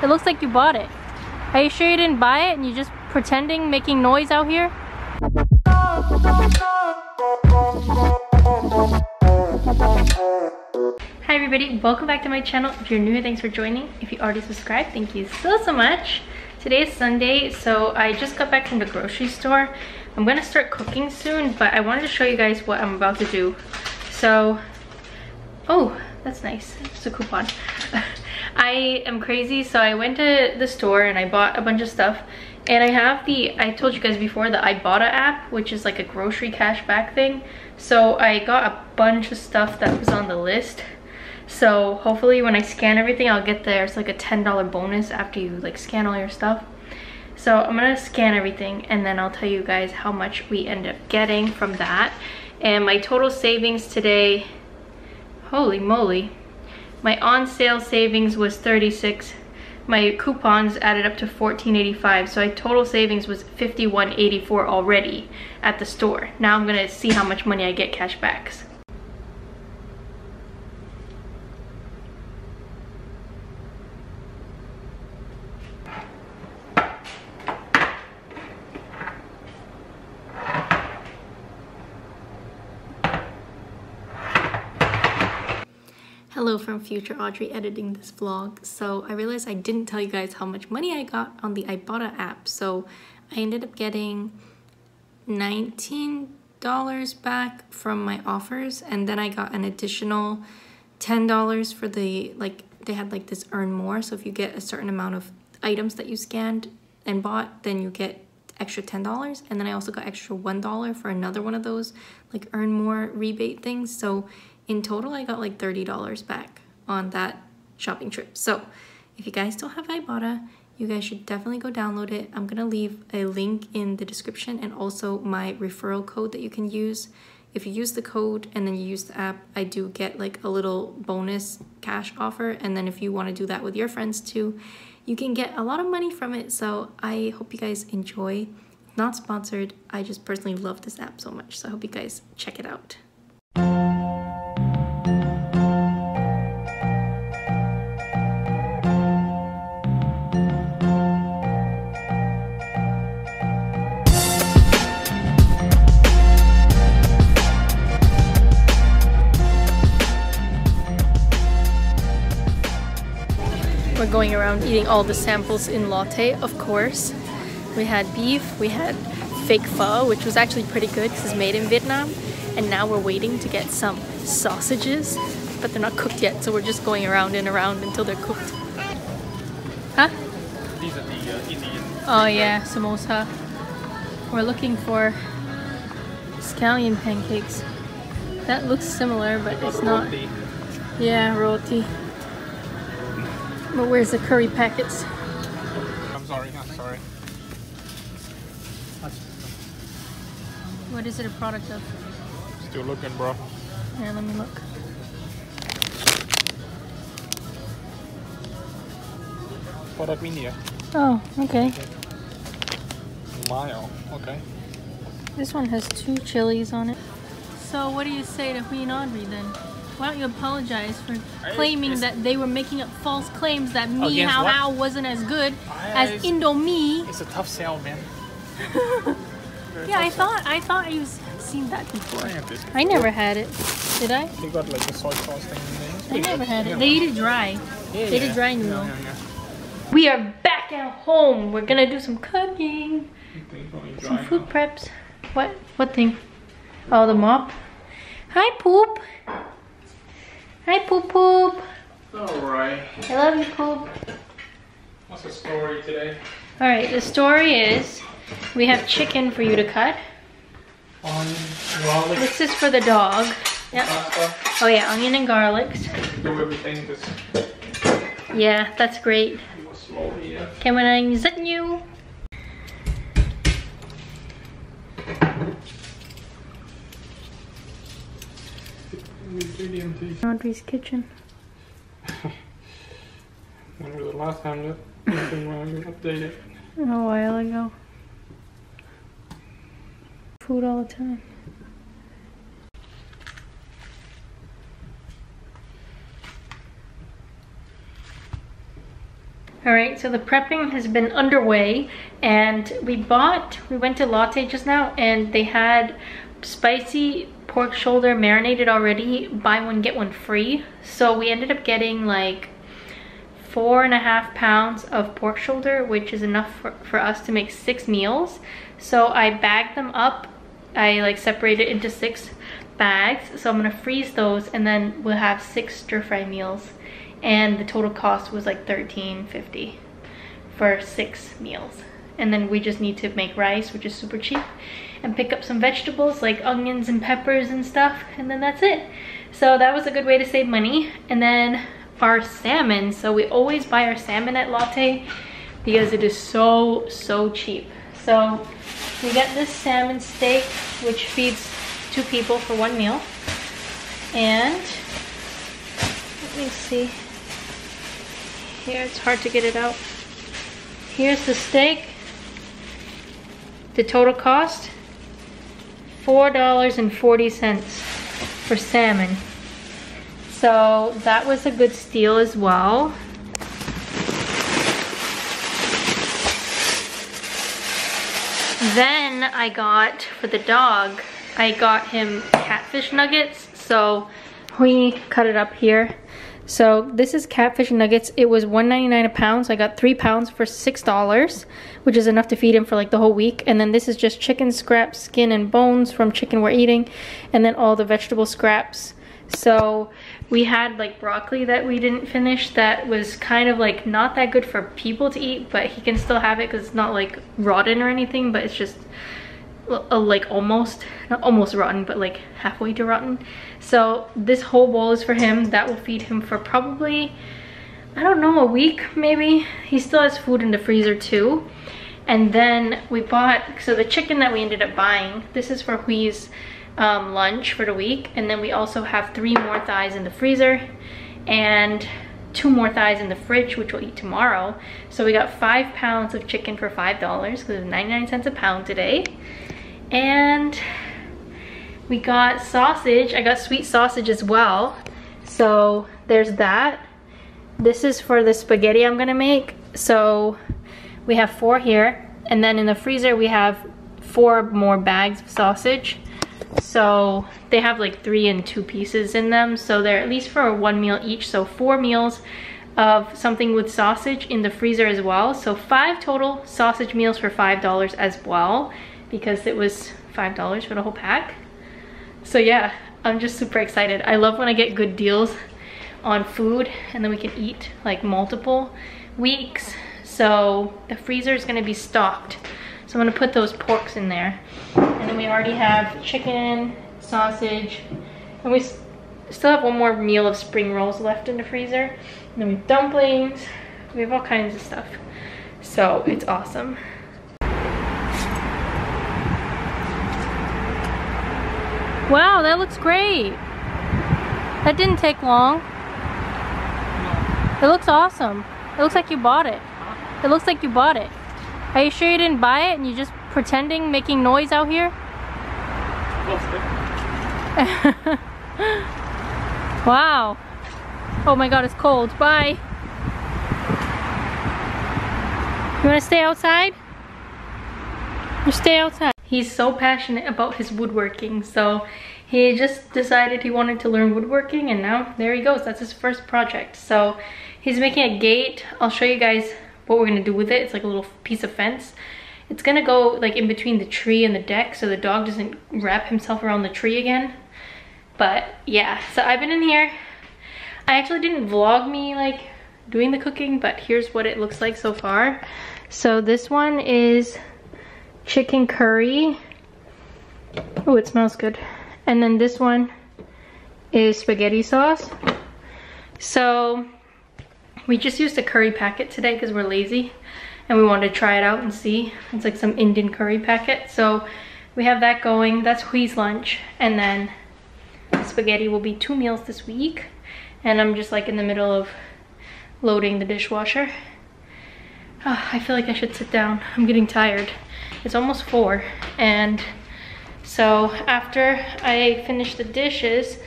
It looks like you bought it. Are you sure you didn't buy it and you're just pretending, making noise out here? Hi everybody, welcome back to my channel. If you're new, thanks for joining. If you already subscribed, thank you so much. Today is Sunday, so I just got back from the grocery store. I'm gonna start cooking soon, but I wanted to show you guys what I'm about to do. So, oh, that's nice, just a coupon. I am crazy, so I went to the store and I bought a bunch of stuff. And I have I told you guys before, the Ibotta app, which is like a grocery cashback thing. So I got a bunch of stuff that was on the list. So hopefully when I scan everything, I'll get there. It's like a $10 bonus after you like scan all your stuff. So I'm gonna scan everything and then I'll tell you guys how much we end up getting from that. And my total savings today, holy moly. My on sale savings was 36. My coupons added up to 14.85. So my total savings was 51.84 already at the store. Now I'm gonna see how much money I get cash backs. Hello from future Audrey editing this vlog. So I realized I didn't tell you guys how much money I got on the Ibotta app. So I ended up getting $19 back from my offers, and then I got an additional $10 for the, like, they had like this earn more. So if you get a certain amount of items that you scanned and bought, then you get extra $10. And then I also got extra $1 for another one of those like earn more rebate things. So in total, I got like $30 back on that shopping trip. So if you guys still have Ibotta, you guys should definitely go download it. I'm gonna leave a link in the description and also my referral code that you can use. If you use the code and then you use the app, I do get like a little bonus cash offer. And then if you wanna do that with your friends too, you can get a lot of money from it. So I hope you guys enjoy. Not sponsored, I just personally love this app so much. So I hope you guys check it out. We're going around eating all the samples in Lotte, of course. We had beef, we had fake pho, which was actually pretty good because it's made in Vietnam. And now we're waiting to get some sausages, but they're not cooked yet, so we're just going around and around until they're cooked. Huh? These are the Indian. Oh yeah, samosa. We're looking for scallion pancakes. That looks similar, but it's not. Yeah, roti. But where's the curry packets? I'm sorry. What is it a product of? Still looking, bro. Yeah, let me look. Product menu. Oh, okay. Mayo, okay. This one has two chilies on it. So what do you say to Queen Audrey then? Why don't you apologize for claiming that they were making up false claims that mi hao hao wasn't as good as Indomie? It's a tough sell, man. Yeah, I thought you've seen that before. I never had it. Did I? They got like the soy sauce thing in there. I never had it. They eat it dry. Yeah, they did dry noodle. Yeah. We are back at home. We're gonna do some cooking. Some food preps. What? What thing? Oh, the mop. Hi, Poop. Hi, Poop Poop. Alright. I love you, Poop. What's the story today? Alright, the story is we have chicken for you to cut. Garlic. This is for the dog. Yep. Oh yeah, onion and garlics. Do everything yeah, that's great. Slowly, yeah. Can we use you? Audrey's kitchen. When was the last time that anything updated? A while ago. Food all the time. Alright, so the prepping has been underway, and we went to Lotte just now, and they had spicy pork shoulder marinated already, buy one get one free. So we ended up getting like 4.5 pounds of pork shoulder, which is enough for us to make 6 meals. So I bagged them up, I like separated into 6 bags. So I'm gonna freeze those, and then we'll have 6 stir-fry meals. And the total cost was like $13.50 for 6 meals. And then we just need to make rice, which is super cheap, and pick up some vegetables like onions and peppers and stuff, and then that's it. So that was a good way to save money. And then our salmon, so we always buy our salmon at Lotte because it is so cheap. So we got this salmon steak, which feeds 2 people for 1 meal. And let me see here, it's hard to get it out. Here's the steak. The total cost, $4.40 for salmon. So that was a good steal as well. Then I got, for the dog, I got him catfish nuggets. So we cut it up here. So this is catfish nuggets. It was $1.99 a pound, so I got 3 pounds for $6, which is enough to feed him for like the whole week. And then this is just chicken scraps, skin and bones from chicken we're eating, and then all the vegetable scraps. So we had like broccoli that we didn't finish that was kind of like not that good for people to eat, but he can still have it because it's not like rotten or anything, but it's just like almost, not almost rotten, but like halfway to rotten. So this whole bowl is for him. That will feed him for probably, I don't know, a week maybe. He still has food in the freezer too. And then we bought, so the chicken that we ended up buying, this is for Hui's lunch for the week. And then we also have 3 more thighs in the freezer and 2 more thighs in the fridge, which we'll eat tomorrow. So we got 5 pounds of chicken for $5 because it was 99¢ a pound today. And we got sausage. I got sweet sausage as well. So there's that. This is for the spaghetti I'm gonna make. So we have 4 here, and then in the freezer we have 4 more bags of sausage. So they have like 3 and 2 pieces in them, so they're at least for 1 meal each. So 4 meals of something with sausage in the freezer as well. So 5 total sausage meals for $5 as well, because it was $5 for the whole pack. So yeah, I'm just super excited. I love when I get good deals on food, and then we can eat like multiple weeks. So the freezer is gonna be stocked. So I'm gonna put those porks in there. And then we already have chicken, sausage, and we still have 1 more meal of spring rolls left in the freezer. And then we have dumplings, we have all kinds of stuff. So it's awesome. Wow, that looks great. That didn't take long. It looks awesome. It looks like you bought it. It looks like you bought it. Are you sure you didn't buy it and you're just pretending, making noise out here? Wow. Oh my god, it's cold. Bye. You want to stay outside? You stay outside. He's so passionate about his woodworking, so he just decided he wanted to learn woodworking, and now there he goes. That's his first project. So he's making a gate. I'll show you guys what we're gonna do with it. It's like a little piece of fence. It's gonna go like in between the tree and the deck so the dog doesn't wrap himself around the tree again. But yeah, so I've been in here. I actually didn't vlog me like doing the cooking, but here's what it looks like so far. So this one is chicken curry. Oh, it smells good. And then this one is spaghetti sauce. So we just used a curry packet today because we're lazy and we wanted to try it out and see. It's like some Indian curry packet. So we have that going. That's Hui's lunch. And then spaghetti will be 2 meals this week. And I'm just like in the middle of loading the dishwasher. Oh, I feel like I should sit down. I'm getting tired. It's almost 4, and so after I finish the dishes,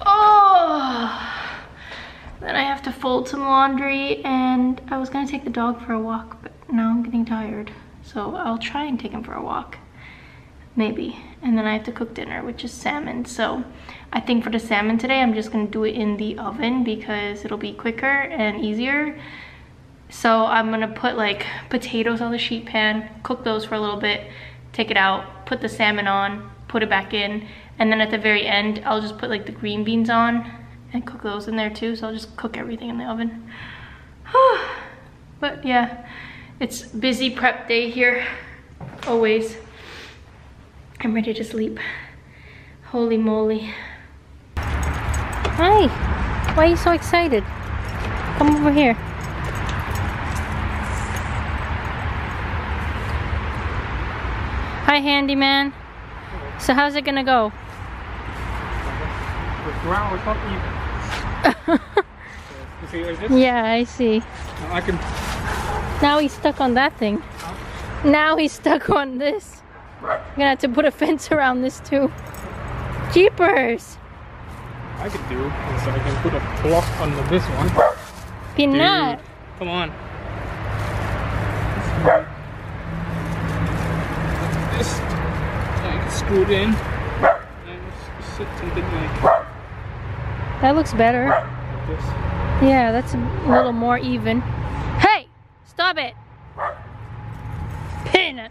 oh, Then I have to fold some laundry, and I was gonna take the dog for a walk, but now I'm getting tired. So I'll try and take him for a walk, maybe. And then I have to cook dinner, which is salmon. So I think for the salmon today, I'm just gonna do it in the oven because it'll be quicker and easier. So I'm gonna put like potatoes on the sheet pan, cook those for a little bit, take it out, put the salmon on, put it back in, and then at the very end, I'll just put like the green beans on and cook those in there too. So I'll just cook everything in the oven. But yeah, it's busy prep day here, always. I'm ready to sleep. Holy moly. Hi, why are you so excited? Come over here. Hi, handyman. So how's it gonna go? The ground was not even. You see like this? Yeah, I see. Now I can. Now he's stuck on that thing. Huh? Now he's stuck on this. Right. I'm gonna have to put a fence around this too. Jeepers! I could do is I can put a block on this one. Peanut! Dude, come on. This. I can screw it in. And sit something like. That looks better. Like this. Yeah, that's a little more even. Hey! Stop it! Peanut!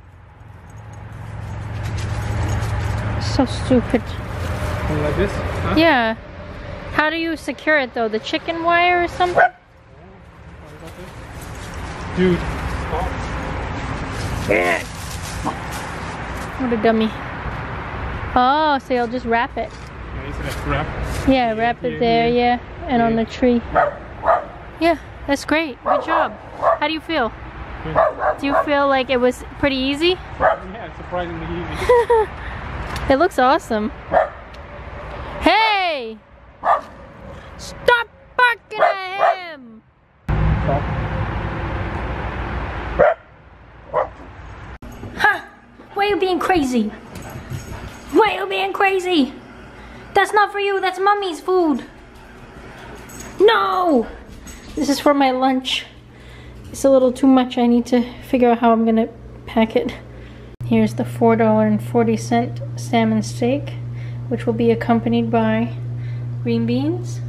So stupid. Like this? Huh? Yeah. How do you secure it though? The chicken wire or something? Dude, stop. What a dummy. Oh, so you'll just wrap it. Yeah, wrap it there, yeah. And on the tree. Yeah, that's great. Good job. How do you feel? Good. Do you feel like it was pretty easy? Yeah, it's surprisingly easy. It looks awesome. Hey! Stop barking at him! Huh? Why are you being crazy? Why are you being crazy? That's not for you, that's mommy's food. No! This is for my lunch. It's a little too much. I need to figure out how I'm gonna pack it. Here's the $4.40 salmon steak, which will be accompanied by green beans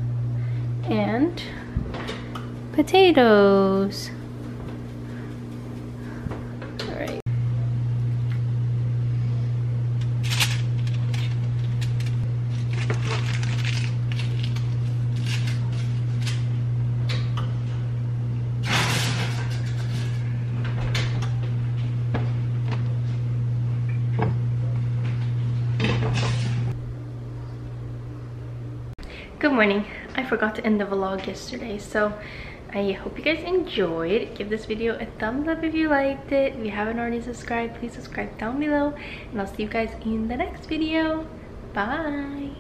and potatoes. All right. Good morning. I forgot to end the vlog yesterday, so I hope you guys enjoyed. Give this video a thumbs up if you liked it. If you haven't already subscribed, please subscribe down below, and I'll see you guys in the next video. Bye!